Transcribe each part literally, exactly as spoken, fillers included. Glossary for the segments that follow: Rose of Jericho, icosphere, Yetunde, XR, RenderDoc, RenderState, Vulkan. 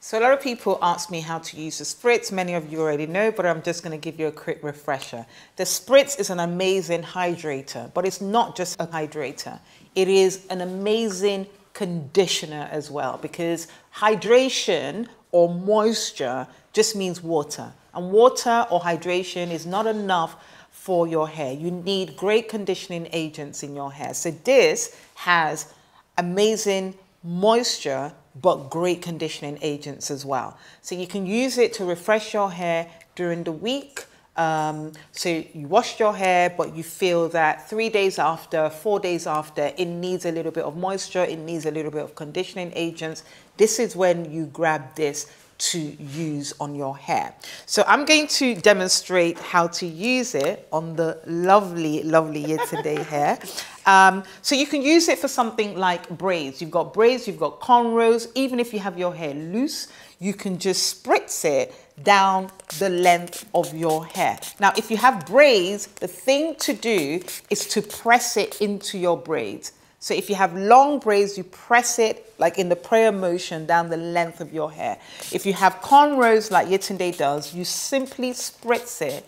So a lot of people ask me how to use the spritz. Many of you already know, but I'm just going to give you a quick refresher. The spritz is an amazing hydrator, but it's not just a hydrator. It is an amazing conditioner as well, because hydration or moisture just means water. And water or hydration is not enough for your hair. You need great conditioning agents in your hair. So this has amazing moisture, but great conditioning agents as well. So you can use it to refresh your hair during the week. Um, so you wash your hair, but you feel that three days after, four days after, it needs a little bit of moisture, it needs a little bit of conditioning agents. This is when you grab this to use on your hair. So I'm going to demonstrate how to use it on the lovely, lovely Year Today hair. Um, so you can use it for something like braids. You've got braids, you've got cornrows. Even if you have your hair loose, you can just spritz it down the length of your hair. Now, if you have braids, the thing to do is to press it into your braids. So if you have long braids, you press it like in the prayer motion down the length of your hair. If you have cornrows like Yetunde does, you simply spritz it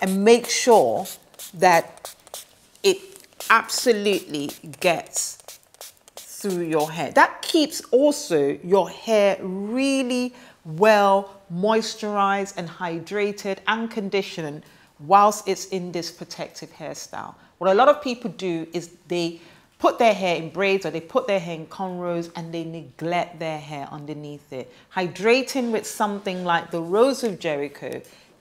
and make sure that it absolutely gets through your hair. That keeps also your hair really well moisturized and hydrated and conditioned whilst it's in this protective hairstyle. What a lot of people do is they put their hair in braids or they put their hair in cornrows and they neglect their hair underneath it. Hydrating with something like the Rose of Jericho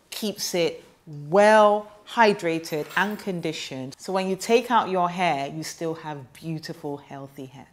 keeps it well hydrated and conditioned. So when you take out your hair, you still have beautiful, healthy hair.